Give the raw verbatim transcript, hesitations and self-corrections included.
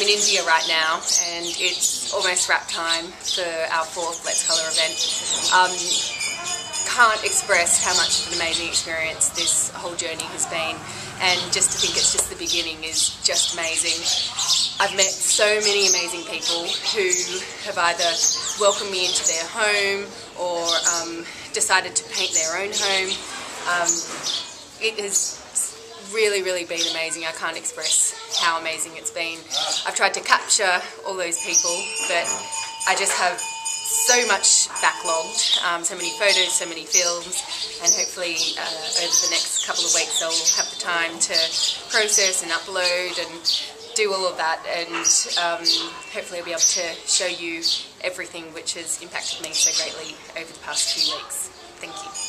I'm in India right now, and it's almost wrap time for our fourth Let's Colour event. Um, can't express how much of an amazing experience this whole journey has been, and just to think it's just the beginning is just amazing. I've met so many amazing people who have either welcomed me into their home or um, decided to paint their own home. Um, it has really, really been amazing. I can't express how amazing it's been. I've tried to capture all those people, but I just have so much backlogged, um, so many photos, so many films, and hopefully uh, over the next couple of weeks I'll have the time to process and upload and do all of that, and um, hopefully I'll be able to show you everything which has impacted me so greatly over the past few weeks. Thank you.